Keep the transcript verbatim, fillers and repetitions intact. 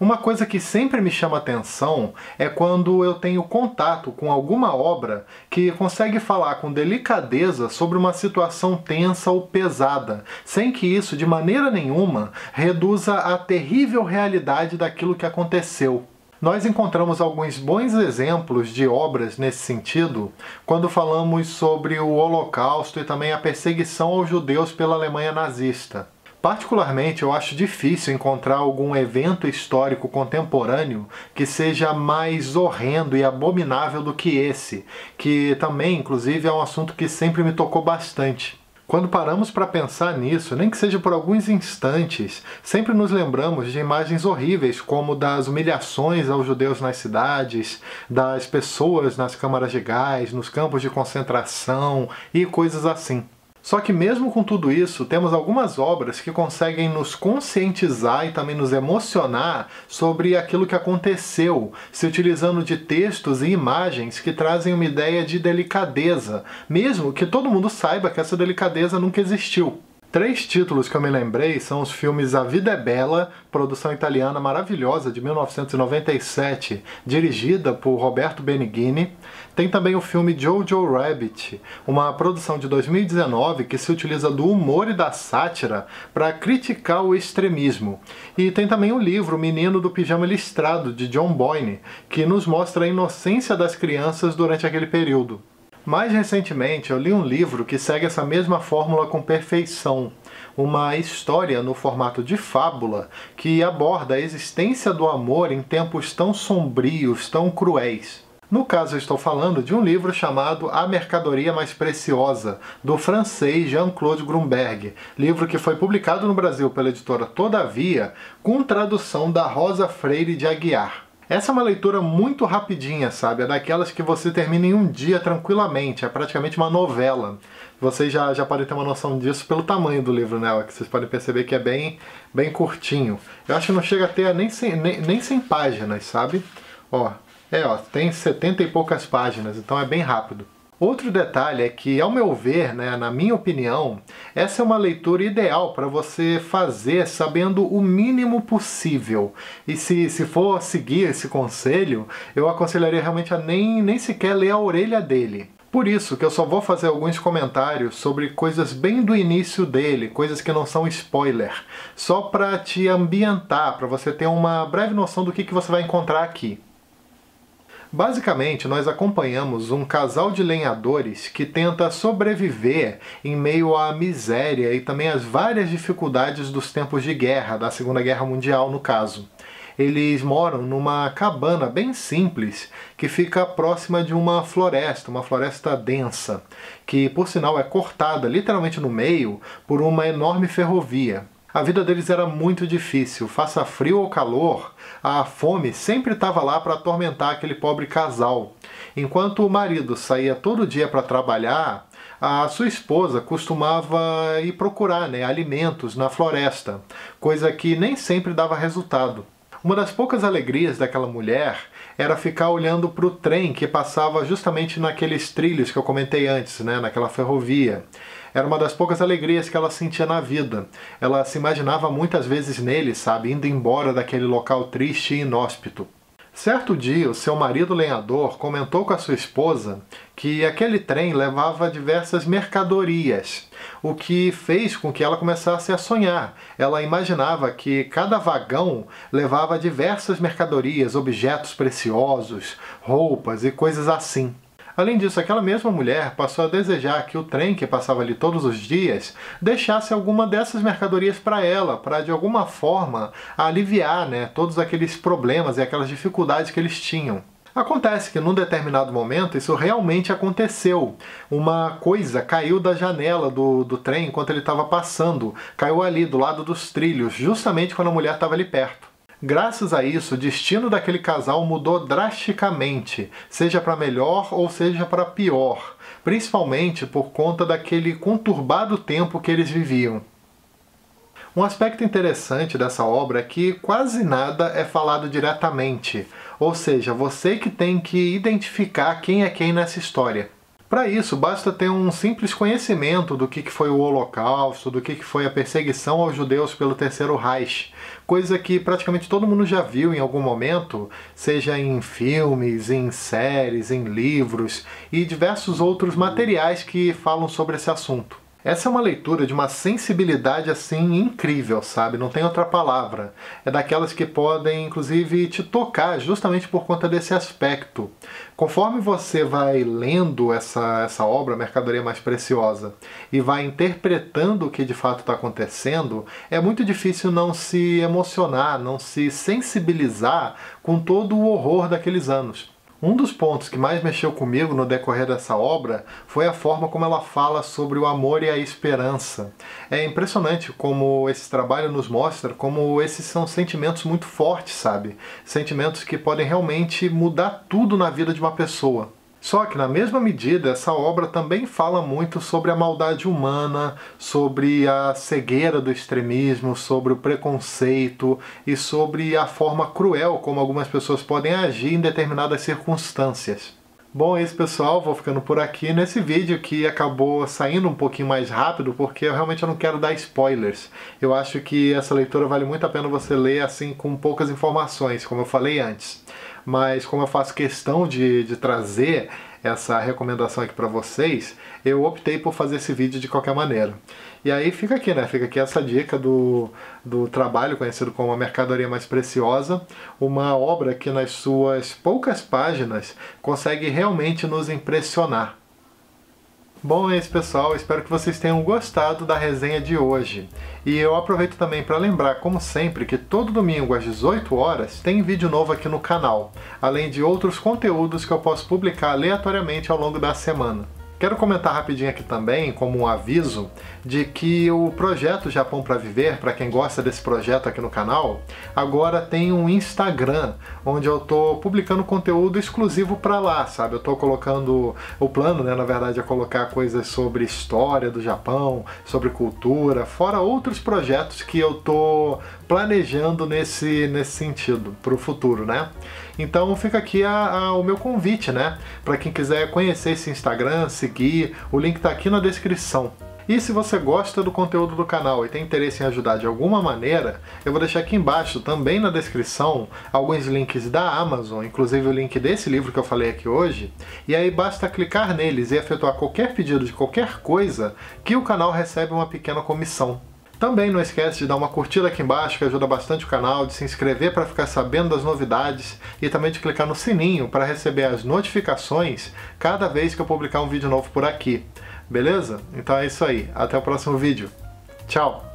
Uma coisa que sempre me chama atenção é quando eu tenho contato com alguma obra que consegue falar com delicadeza sobre uma situação tensa ou pesada, sem que isso, de maneira nenhuma, reduza a terrível realidade daquilo que aconteceu. Nós encontramos alguns bons exemplos de obras nesse sentido quando falamos sobre o Holocausto e também a perseguição aos judeus pela Alemanha nazista. Particularmente, eu acho difícil encontrar algum evento histórico contemporâneo que seja mais horrendo e abominável do que esse, que também, inclusive, é um assunto que sempre me tocou bastante. Quando paramos para pensar nisso, nem que seja por alguns instantes, sempre nos lembramos de imagens horríveis, como das humilhações aos judeus nas cidades, das pessoas nas câmaras de gás, nos campos de concentração e coisas assim. Só que mesmo com tudo isso, temos algumas obras que conseguem nos conscientizar e também nos emocionar sobre aquilo que aconteceu, se utilizando de textos e imagens que trazem uma ideia de delicadeza, mesmo que todo mundo saiba que essa delicadeza nunca existiu. Três títulos que eu me lembrei são os filmes A Vida é Bela, produção italiana maravilhosa de mil novecentos e noventa e sete, dirigida por Roberto Benigni. Tem também o filme Jojo Rabbit, uma produção de dois mil e dezenove que se utiliza do humor e da sátira para criticar o extremismo. E tem também o livro Menino do Pijama Listrado, de John Boyne, que nos mostra a inocência das crianças durante aquele período. Mais recentemente, eu li um livro que segue essa mesma fórmula com perfeição. Uma história no formato de fábula que aborda a existência do amor em tempos tão sombrios, tão cruéis. No caso, eu estou falando de um livro chamado A Mercadoria Mais Preciosa, do francês Jean-Claude Grumberg, livro que foi publicado no Brasil pela editora Todavia, com tradução da Rosa Freire de Aguiar. Essa é uma leitura muito rapidinha, sabe? É daquelas que você termina em um dia tranquilamente, é praticamente uma novela. Vocês já, já podem ter uma noção disso pelo tamanho do livro, né? Que vocês podem perceber que é bem, bem curtinho. Eu acho que não chega a ter nem cem, nem, nem cem páginas, sabe? Ó, é, ó, tem setenta e poucas páginas, então é bem rápido. Outro detalhe é que, ao meu ver, né, na minha opinião, essa é uma leitura ideal para você fazer sabendo o mínimo possível. E se, se for seguir esse conselho, eu aconselharia realmente a nem, nem sequer ler a orelha dele. Por isso que eu só vou fazer alguns comentários sobre coisas bem do início dele, coisas que não são spoiler, só para te ambientar, para você ter uma breve noção do que, que você vai encontrar aqui. Basicamente, nós acompanhamos um casal de lenhadores que tenta sobreviver em meio à miséria e também às várias dificuldades dos tempos de guerra, da Segunda Guerra Mundial, no caso. Eles moram numa cabana bem simples, que fica próxima de uma floresta, uma floresta densa, que, por sinal, é cortada literalmente no meio por uma enorme ferrovia. A vida deles era muito difícil, faça frio ou calor, a fome sempre estava lá para atormentar aquele pobre casal. Enquanto o marido saía todo dia para trabalhar, a sua esposa costumava ir procurar, né, alimentos na floresta, coisa que nem sempre dava resultado. Uma das poucas alegrias daquela mulher era ficar olhando para o trem que passava justamente naqueles trilhos que eu comentei antes, né, naquela ferrovia. Era uma das poucas alegrias que ela sentia na vida. Ela se imaginava muitas vezes nele, sabe, indo embora daquele local triste e inóspito. Certo dia, o seu marido lenhador comentou com a sua esposa que aquele trem levava diversas mercadorias, o que fez com que ela começasse a sonhar. Ela imaginava que cada vagão levava diversas mercadorias, objetos preciosos, roupas e coisas assim. Além disso, aquela mesma mulher passou a desejar que o trem que passava ali todos os dias deixasse alguma dessas mercadorias para ela, para de alguma forma aliviar, né, todos aqueles problemas e aquelas dificuldades que eles tinham. Acontece que num determinado momento isso realmente aconteceu. Uma coisa caiu da janela do, do trem enquanto ele estava passando, caiu ali do lado dos trilhos, justamente quando a mulher estava ali perto. Graças a isso, o destino daquele casal mudou drasticamente, seja para melhor ou seja para pior, principalmente por conta daquele conturbado tempo que eles viviam. Um aspecto interessante dessa obra é que quase nada é falado diretamente, ou seja, você que tem que identificar quem é quem nessa história. Para isso, basta ter um simples conhecimento do que foi o Holocausto, do que foi a perseguição aos judeus pelo Terceiro Reich, coisa que praticamente todo mundo já viu em algum momento, seja em filmes, em séries, em livros e diversos outros materiais que falam sobre esse assunto. Essa é uma leitura de uma sensibilidade assim incrível, sabe? Não tem outra palavra. É daquelas que podem, inclusive, te tocar justamente por conta desse aspecto. Conforme você vai lendo essa, essa obra, Mercadoria Mais Preciosa, e vai interpretando o que de fato está acontecendo, é muito difícil não se emocionar, não se sensibilizar com todo o horror daqueles anos. Um dos pontos que mais mexeu comigo no decorrer dessa obra foi a forma como ela fala sobre o amor e a esperança. É impressionante como esse trabalho nos mostra como esses são sentimentos muito fortes, sabe? Sentimentos que podem realmente mudar tudo na vida de uma pessoa. Só que, na mesma medida, essa obra também fala muito sobre a maldade humana, sobre a cegueira do extremismo, sobre o preconceito e sobre a forma cruel como algumas pessoas podem agir em determinadas circunstâncias. Bom, é isso, pessoal. Vou ficando por aqui nesse vídeo que acabou saindo um pouquinho mais rápido, porque eu realmente não quero dar spoilers. Eu acho que essa leitura vale muito a pena você ler assim com poucas informações, como eu falei antes. Mas como eu faço questão de, de trazer essa recomendação aqui para vocês, eu optei por fazer esse vídeo de qualquer maneira. E aí fica aqui, né? Fica aqui essa dica do, do trabalho conhecido como A Mercadoria Mais Preciosa, uma obra que nas suas poucas páginas consegue realmente nos impressionar. Bom, é isso, pessoal. Espero que vocês tenham gostado da resenha de hoje. E eu aproveito também para lembrar, como sempre, que todo domingo às dezoito horas tem vídeo novo aqui no canal, além de outros conteúdos que eu posso publicar aleatoriamente ao longo da semana. Quero comentar rapidinho aqui também, como um aviso, de que o projeto Japão para Viver, para quem gosta desse projeto aqui no canal, agora tem um Instagram, onde eu tô publicando conteúdo exclusivo para lá, sabe? Eu tô colocando... O plano, né, na verdade, é colocar coisas sobre história do Japão, sobre cultura, fora outros projetos que eu tô planejando nesse, nesse sentido, para o futuro, né? Então fica aqui a, a, o meu convite, né? Para quem quiser conhecer esse Instagram, seguir, o link tá aqui na descrição. E se você gosta do conteúdo do canal e tem interesse em ajudar de alguma maneira, eu vou deixar aqui embaixo, também na descrição, alguns links da Amazon, inclusive o link desse livro que eu falei aqui hoje, e aí basta clicar neles e efetuar qualquer pedido de qualquer coisa que o canal recebe uma pequena comissão. Também não esquece de dar uma curtida aqui embaixo, que ajuda bastante o canal, de se inscrever para ficar sabendo das novidades e também de clicar no sininho para receber as notificações cada vez que eu publicar um vídeo novo por aqui. Beleza? Então é isso aí. Até o próximo vídeo. Tchau!